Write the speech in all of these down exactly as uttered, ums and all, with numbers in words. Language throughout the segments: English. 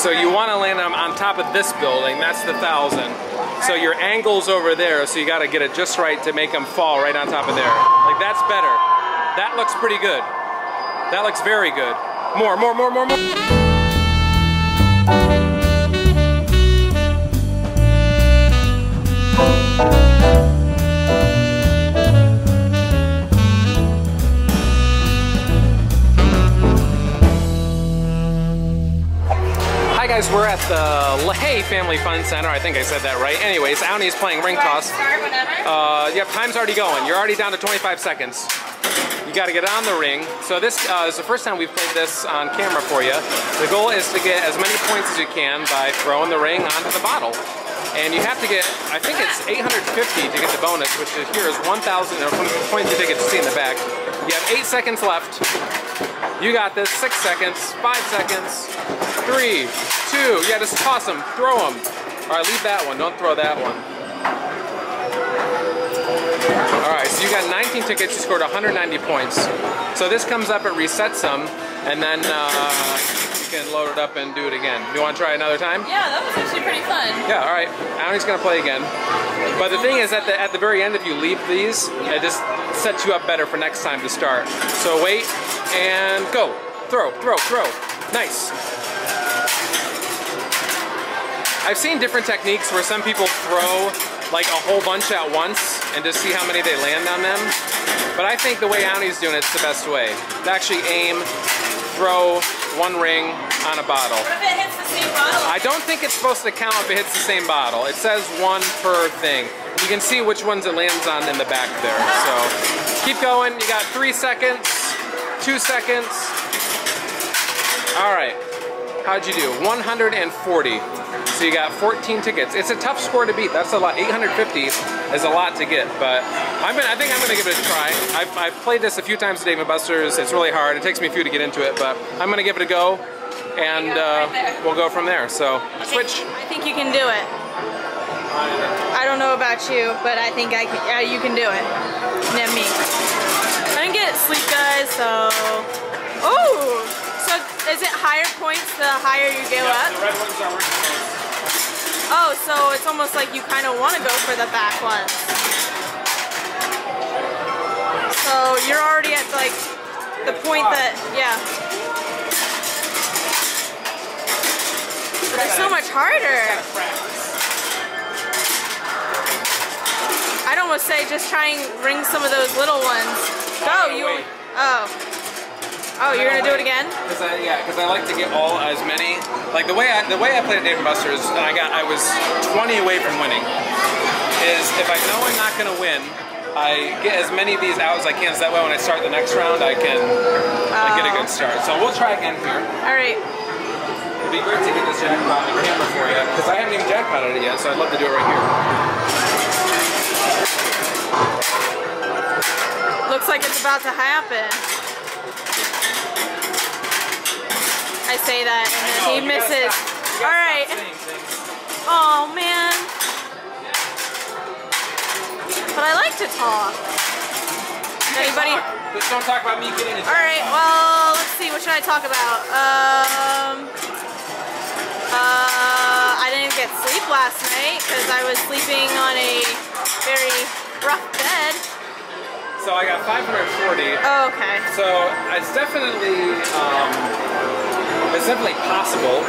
So you want to land them on top of this building, that's the thousand. So your angle's over there, so you got to get it just right to make them fall right on top of there. Like, that's better. That looks pretty good. That looks very good. More, more, more, more, more. Guys, we're at the Lahey Family Fun Center. I think I said that right. Anyways, Aune is playing ring toss. Uh, yep, time's already going. You're already down to twenty-five seconds. You got to get on the ring. So this uh, is the first time we've played this on camera for you. The goal is to get as many points as you can by throwing the ring onto the bottle. And you have to get, I think it's eight hundred fifty to get the bonus, which here is one thousand points you get to see in the back. You have eight seconds left. You got this. Six seconds. Five seconds. Three, two, yeah, just toss them, throw them. All right, leave that one, don't throw that one. All right, so you got nineteen tickets, you scored one hundred ninety points. So this comes up, it resets them, and then uh, you can load it up and do it again. You want to try another time? Yeah, that was actually pretty fun. Yeah, all right, Aune's gonna play again. But the thing is, at the, at the very end, if you leave these, yeah. It just sets you up better for next time to start. So wait, and go. Throw, throw, throw, nice. I've seen different techniques where some people throw like a whole bunch at once and just see how many they land on them. But I think the way Aune's doing it's the best way. To actually aim, throw one ring on a bottle. What if it hits the same bottle? I don't think it's supposed to count if it hits the same bottle. It says one per thing. You can see which ones it lands on in the back there. So keep going. You got three seconds, two seconds. All right. How'd you do? one hundred forty. So you got fourteen tickets. It's a tough score to beat. That's a lot. eight hundred fifty is a lot to get, but I'm gonna, I think I'm going to give it a try. I've, I've played this a few times at Dave and Buster's. It's really hard. It takes me a few to get into it, but I'm going to give it a go, and uh, we'll go from there. So, switch. I think you can do it. I don't know about you, but I think I can, uh, you can do it. Not me. I didn't get sleep, guys, so... Oh! So, is it higher points the higher you go up? The red ones are working. Oh, so it's almost like you kind of want to go for the back one. So you're already at like the point that, yeah. But it's so much harder. I'd almost say just try and ring some of those little ones. Oh, you, oh. Oh, you're gonna do it again? Cause I, yeah, because I like to get all as many. Like the way I the way I played at Dave and Buster's, and I got I was twenty away from winning. Is if I know I'm not gonna win, I get as many of these out as I can. So that way, when I start the next round, I can uh, I get a good start. So we'll try again here. All right. It'd be great to get this jackpot on camera for you, because I haven't even jackpotted it yet. So I'd love to do it right here. Looks like it's about to happen. I say that and then know, he misses. All right. Oh man. But I like to talk. Anybody? Talk. Just don't talk about me getting it. All right. Well, let's see. What should I talk about? Um. Uh. I didn't get sleep last night because I was sleeping on a very rough bed. So I got five hundred forty. Oh, okay. So it's definitely. Um, It's definitely possible.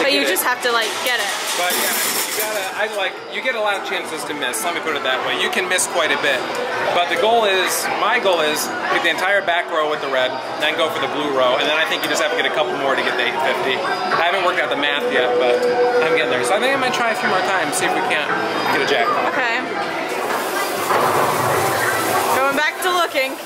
But you just have to like get it. But yeah, you gotta. I like. You get a lot of chances to miss. Let me put it that way. You can miss quite a bit. But the goal is, my goal is, get the entire back row with the red, then go for the blue row, and then I think you just have to get a couple more to get the eight fifty. I haven't worked out the math yet, but I'm getting there. So I think I'm gonna try a few more times, see if we can't get a jackpot. Okay. Going back to looking.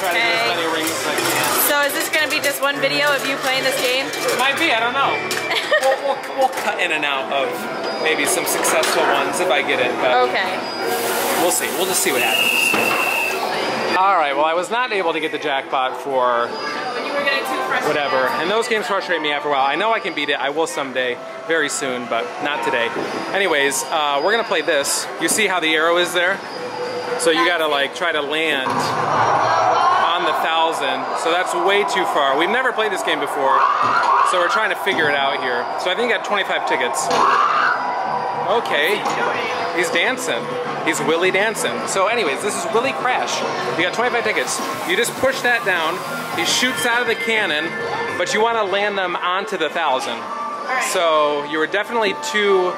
Okay. So is this going to be be just one video of you playing this game? It might be, I don't know. we'll, we'll, we'll cut in and out of maybe some successful ones if I get it. But okay. We'll see. We'll just see what happens. All right, well, I was not able to get the jackpot for whatever, and those games frustrate me after a while. I know I can beat it. I will someday, very soon, but not today. Anyways, uh, we're gonna play this. You see how the arrow is there? So you gotta like try to land on the thousand. So that's way too far. We've never played this game before, so we're trying to figure it out here. So I think I got twenty-five tickets. Okay, he's dancing. He's Willy dancing. So anyways, this is Willy Crash. You got twenty-five tickets. You just push that down. He shoots out of the cannon, but you want to land them onto the thousand. Right. So you were definitely too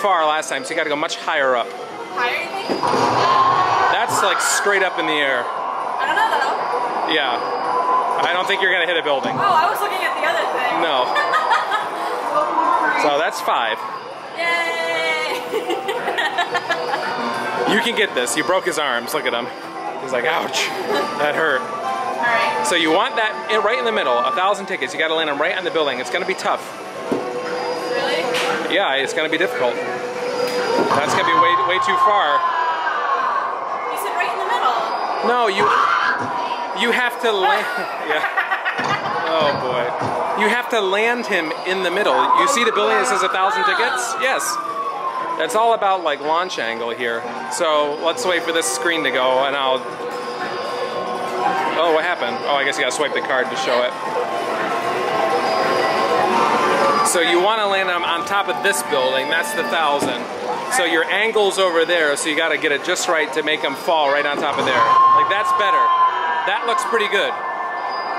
far last time, so you got to go much higher up. Higher, you think? That's like straight up in the air. I don't know though. Yeah. I don't think you're going to hit a building. Oh, I was looking at the other thing. No. So that's five. Yay! You can get this. You broke his arms. Look at him. He's like, ouch. That hurt. All right. So you want that in, right in the middle, a thousand tickets. You got to land them right on the building. It's going to be tough. Really? Yeah, it's going to be difficult. That's going to be way, way too far. You said right in the middle. No, you you have to land. Yeah. Oh boy. You have to land him in the middle. You see the building that says a thousand tickets? Yes. That's all about like launch angle here. So let's wait for this screen to go, and I'll. Oh, what happened? Oh, I guess you gotta swipe the card to show it. So you wanna land them on top of this building, that's the thousand. So your angle's over there, so you gotta get it just right to make them fall right on top of there. Like, that's better. That looks pretty good.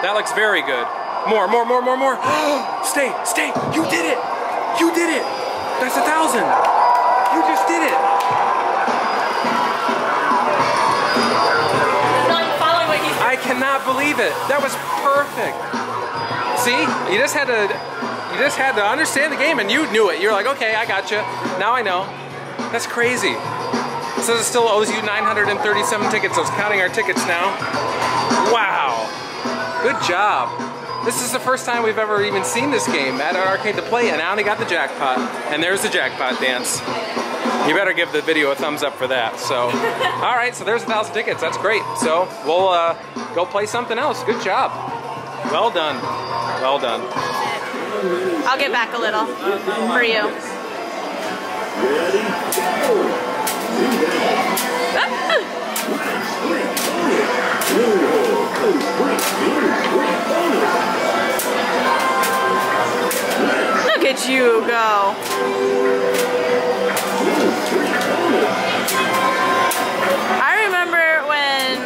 That looks very good. More, more, more, more, more. Stay, stay, you did it. You did it. That's a thousand. You just did it. I cannot believe it. That was perfect. See, you just had to, you just had to understand the game, and you knew it. You're like, okay, I got you. Now I know. That's crazy. So it still owes you nine hundred thirty-seven tickets. I was counting our tickets now. Wow. Good job. This is the first time we've ever even seen this game at our arcade to play, and Aune got the jackpot. And there's the jackpot dance. You better give the video a thumbs up for that. So, all right, so there's a thousand tickets. That's great. So we'll uh, go play something else. Good job. Well done. Well done. I'll get back a little for you. Look at you go. I remember when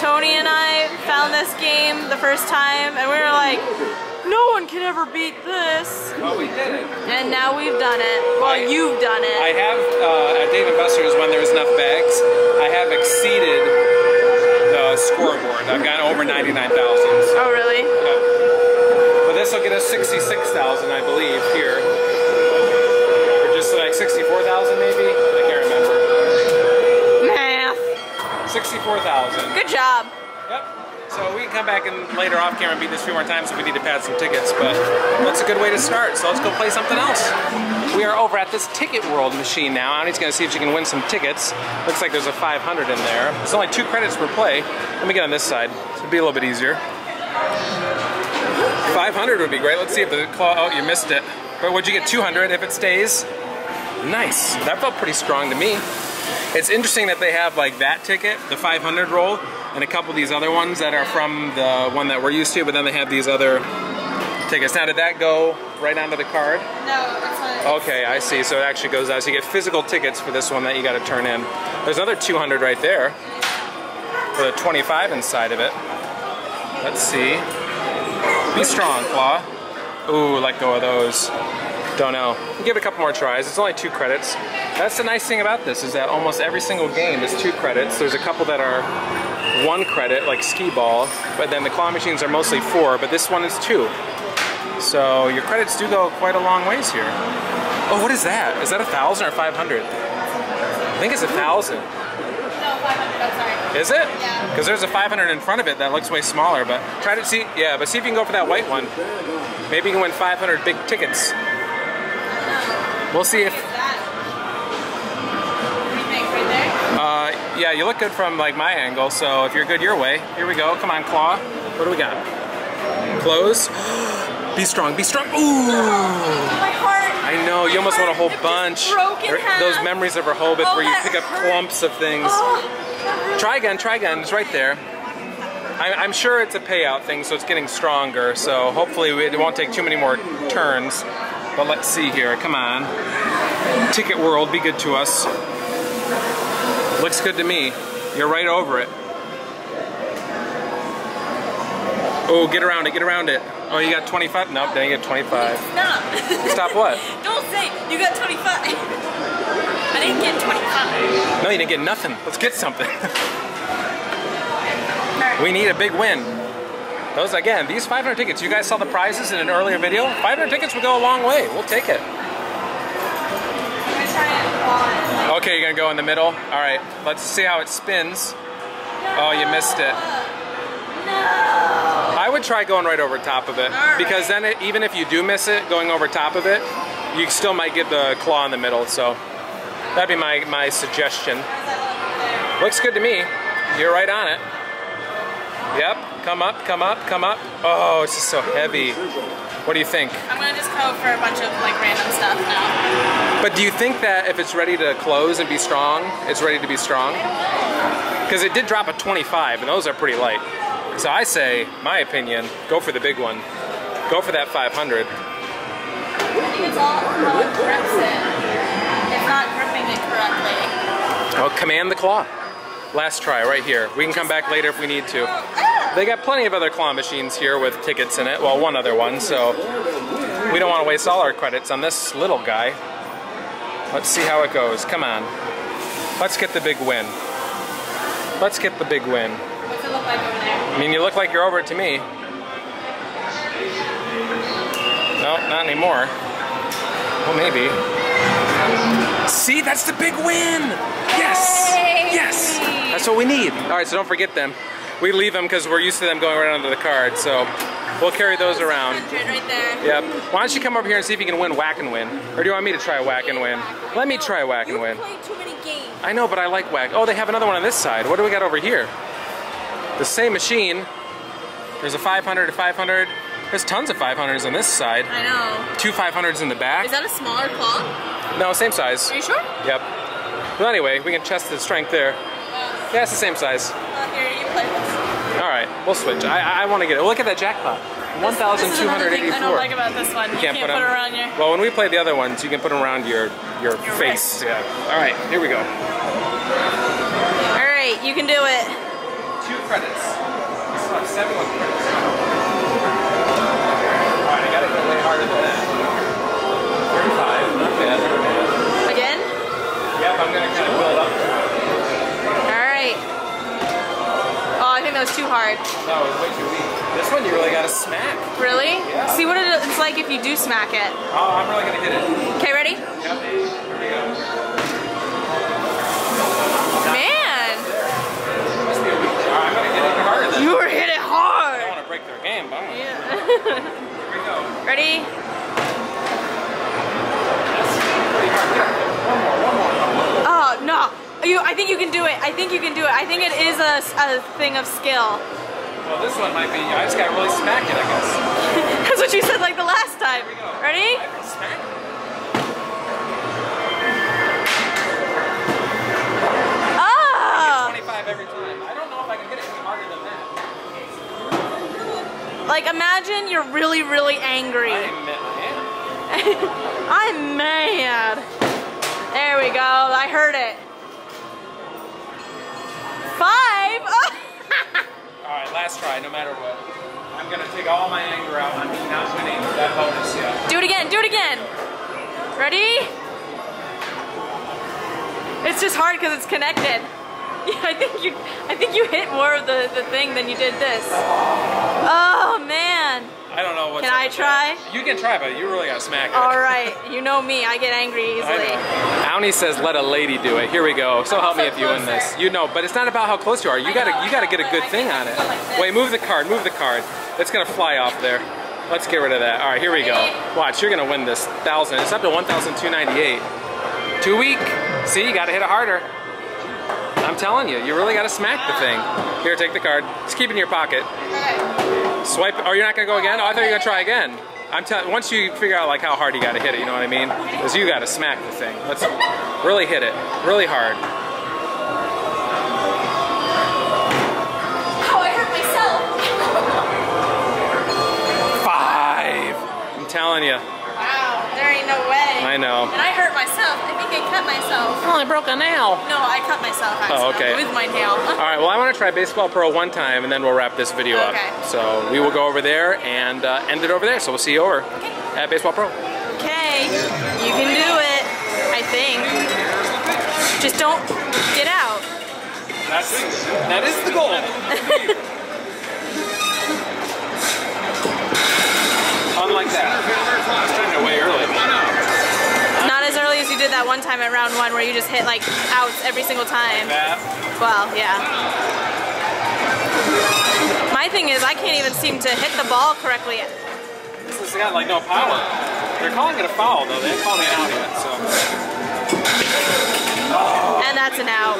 Tony and I found this game the first time, and we were like, no one can ever beat this. Well, we did it. And now we've done it. Well, I, you've done it. I have, uh, at Dave and Buster's, when there's enough bags, I have exceeded the scoreboard. I've gone over ninety-nine thousand. So. Oh, really? Yeah. But this will get us sixty-six thousand, I believe, here. Or just like sixty-four thousand, maybe? I can't remember. sixty-four thousand. Good job. Yep. So we can come back and later off camera and beat this a few more times if we need to pad some tickets, but that's a good way to start. So let's go play something else. We are over at this Ticket World machine now. Auntie's gonna see if she can win some tickets. Looks like there's a five hundred in there. There's only two credits per play. Let me get on this side. It'll be a little bit easier. five hundred would be great. Let's see if the claw, oh, you missed it. But would you get two hundred if it stays? Nice. That felt pretty strong to me. It's interesting that they have like that ticket, the five hundred roll, and a couple of these other ones that are from the one that we're used to, but then they have these other tickets. Now, did that go right onto the card? No, that's not it. Okay, I see. So it actually goes out. So you get physical tickets for this one that you got to turn in. There's another two hundred right there with a twenty-five inside of it. Let's see. Be strong, Claw. Ooh, let go of those. Don't know. We'll give it a couple more tries. It's only two credits. That's the nice thing about this, is that almost every single game is two credits. There's a couple that are one credit, like skee ball, but then the claw machines are mostly four, but this one is two. So your credits do go quite a long ways here. Oh, what is that? Is that a thousand or five hundred? I think it's a thousand. five hundred outside. Is it? Yeah. Because there's a five hundred in front of it that looks way smaller, but try to see, yeah, but see if you can go for that white one. Maybe you can win five hundred big tickets. We'll see if... Uh, yeah, you look good from like my angle, so if you're good your way. Here we go, come on, claw. What do we got? Close. Be strong, be strong. Ooh! My heart. I know, you almost want a whole bunch. Those memories of Rehoboth where you pick up clumps of things. Try again, try again, it's right there. I'm sure it's a payout thing, so it's getting stronger, so hopefully it won't take too many more turns. But let's see here, come on. Ticket World, be good to us. Looks good to me. You're right over it. Oh, get around it, get around it. Oh, you got twenty-five? Nope, dang, you got twenty-five. Stop. Stop what? Don't say you got twenty-five. I didn't get twenty-five. No, you didn't get nothing. Let's get something. We need a big win. Those, again, these five hundred tickets, you guys saw the prizes in an earlier video? five hundred tickets would go a long way. We'll take it. Okay, you're gonna go in the middle? Alright, let's see how it spins. No. Oh, you missed it. No. I would try going right over top of it. All because right. then it, even if you do miss it, going over top of it, you still might get the claw in the middle, so that'd be my, my suggestion. Looks good to me. You're right on it. Yep, come up, come up, come up. Oh, it's just so heavy. What do you think? I'm gonna just go for a bunch of like random stuff now. But do you think that if it's ready to close and be strong, it's ready to be strong? Because it did drop a twenty-five, and those are pretty light. So I say, my opinion, go for the big one. Go for that five hundred. I think it's all how it grips it. It's not gripping it correctly. Oh, command the claw. Last try, right here. We can come back later if we need to. They got plenty of other claw machines here with tickets in it. Well, one other one, so we don't want to waste all our credits on this little guy. Let's see how it goes. Come on. Let's get the big win. Let's get the big win. What's it look like over there? I mean, you look like you're over it to me. No, not anymore. Well, maybe. See, that's the big win! Yes! Yes! That's what we need. All right, so don't forget them. We leave them because we're used to them going right under the card, so we'll carry those around. Right there. Yep. Why don't you come over here and see if you can win Whack and Win? Or do you want me to try Whack and Win? Let me try Whack and Win. You play too many games. I know, but I like Whack. Oh, they have another one on this side. What do we got over here? The same machine. There's a five hundred, a five hundred. There's tons of five hundreds on this side. I know. Two five hundreds in the back. Is that a smaller claw? No, same size. Are you sure? Yep. Well, anyway, we can test the strength there. Yes. Yeah, it's the same size. Uh, here, you play this. All right, we'll switch. I, I want to get it. Well, look at that jackpot. one thousand two hundred eighty-four. I don't like about this one. You, you can't, can't put, put them around your... Well, when we play the other ones, you can put them around your, your, your face. Wrist. Yeah. All right, here we go. All right, you can do it. Two credits. We still have seven credits. Harder than that. thirty-five, not bad, not bad. Again? Yep, I'm gonna kind of build up. Alright. Oh, I think that was too hard. That was way too weak. This one you really gotta smack. Really? Yeah. See what it's like if you do smack it. Oh, I'm really gonna hit it. Okay, ready? Yep. Here we go. Man! Must be a weak thing. Alright, I'm gonna hit it harder than that. You were hit it hard! I don't wanna break their game, but I'm gonna yeah. Ready? Oh, no. You, I think you can do it. I think you can do it. I think it is a, a thing of skill. Well, this one might be. I just gotta really smack it, I guess. That's what you said like the last time. Here we go. Ready? Smack. Oh! I get twenty-five every time. I don't know if I can get it any harder than that. Like, imagine you're really, really angry. I'm mad. I'm mad. There we go. I heard it. Five. All right, last try, no matter what. I'm going to take all my anger out. I'm not winning that bonus yet. Do it again. Do it again. Ready? It's just hard because it's connected. Yeah, I think you I think you hit more of the, the thing than you did this. Oh man. I don't know what's Can I try? That. You can try, but you really gotta smack it. All right, you know me, I get angry easily. Aune says, let a lady do it. Here we go. So I'm help so me if you win this. You know, but it's not about how close you are. You I gotta, know, you gotta know, get a good I thing on it. Like Wait, move the card, move the card. It's gonna fly off there. Let's get rid of that. All right, here we go. Watch, you're gonna win this thousand. It's up to one thousand two ninety-eight. Too weak. See, you gotta hit it harder. I'm telling you, you really gotta smack the thing. Here, take the card. Just keep it in your pocket. Swipe. Oh, you're not gonna go again? Oh, I thought you were gonna try again. I'm telling. Once you figure out like how hard you gotta hit it, you know what I mean? Because you gotta smack the thing. Let's really hit it, really hard. Oh, I hurt myself. Five. I'm telling you. Wow, there ain't no way. I know. And I hurt myself. I think I cut myself. Oh, I broke a nail. No, I cut myself. Actually. Oh, okay. With my nail. All right. Well, I want to try Baseball Pro one time, and then we'll wrap this video okay. up. So we will go over there and uh, end it over there. So we'll see you over okay. at Baseball Pro. Okay, you can do it. I think. Just don't get out. That's that is the goal. Unlike that. That one time at round one where you just hit like outs every single time. Like well, yeah. My thing is I can't even seem to hit the ball correctly. This has got like no power. They're calling it a foul though. They haven't called it out yet. So. Oh. And that's an out.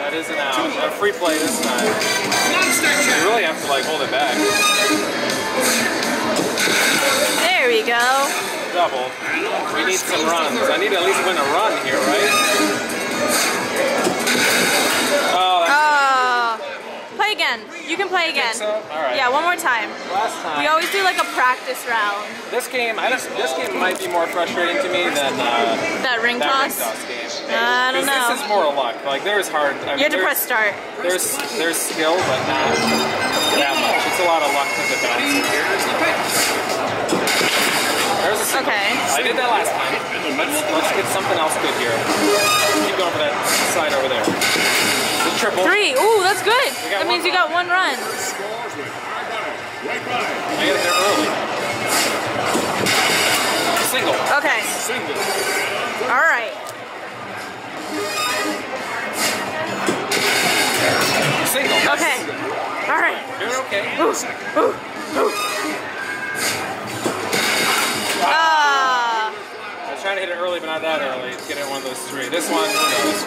That is an out. A free play this time. You really have to like hold it back. There we go. Double. We need some runs. I need to at least win a run here, right? Oh, that's uh, play again. You can play again. So? All right. Yeah, one more time. Last time. We always do like a practice round. This game, I just this game might be more frustrating to me than uh, that ring toss. That ring toss game. I don't know. This is more luck. Like there is hard. I mean, you have to press start. There's there's skill, but not that much. It's a lot of luck to the bounce. Okay. I did that last time. Let's, let's get something else good here. Keep going for that side over there. The triple. Three. Ooh, that's good. That means you got one run. I got it there early. Single. Okay. Single. All right. Single. Okay. All right. You're okay. Ooh. Ooh. Ooh. Trying to hit it early, but not that early. Get in one of those three. This one, who knows?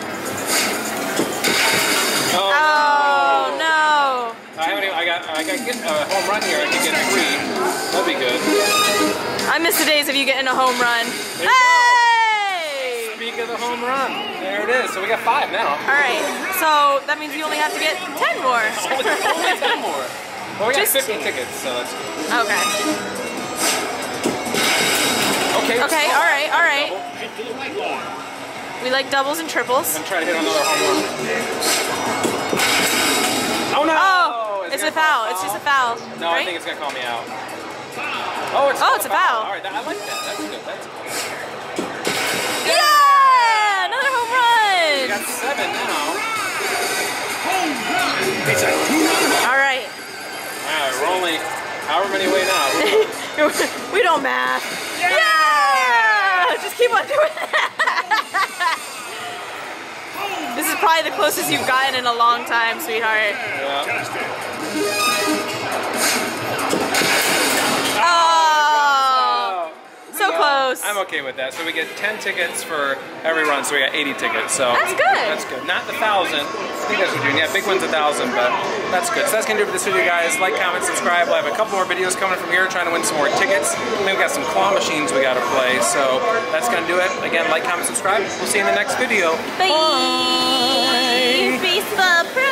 Oh, oh no! no. I haven't even, I got. I got get a home run here. I can get three. That'd be good. I miss the days of you getting a home run. There you hey! Go. Speak of the home run. There it is. So we got five now. All right. So that means you only have to get ten more. only, only ten more. Well, we got Just fifty tickets, so that's good. Okay. Okay, okay all right, all right. We like doubles and triples. I'm trying to hit another home run. Oh, no! Oh, it's, it's a foul. foul. It's just a foul. No, right? I think it's going to call me out. Oh, it's, oh, it's a foul. foul. All right, I like that. That's good. That's good. Yeah! yeah! Another home run! We got seven now. It's a two-run. All right. All right, we're only however many way now. We don't math. Yeah! yeah! Just keep on doing that. This is probably the closest you've gotten in a long time, sweetheart. Yeah. Oh, so close. I'm okay with that. So we get ten tickets for every run, so we got eighty tickets. So that's good. That's good. Not the thousand. I think that's what we're doing. Yeah, big one's a thousand, but that's good. So that's gonna do it for this video, guys. Like, comment, subscribe. We'll have a couple more videos coming from here, trying to win some more tickets. Then we got some claw machines we gotta play. So that's gonna do it. Again, like, comment, subscribe. We'll see you in the next video. Bye. Bye. Baseball Pro.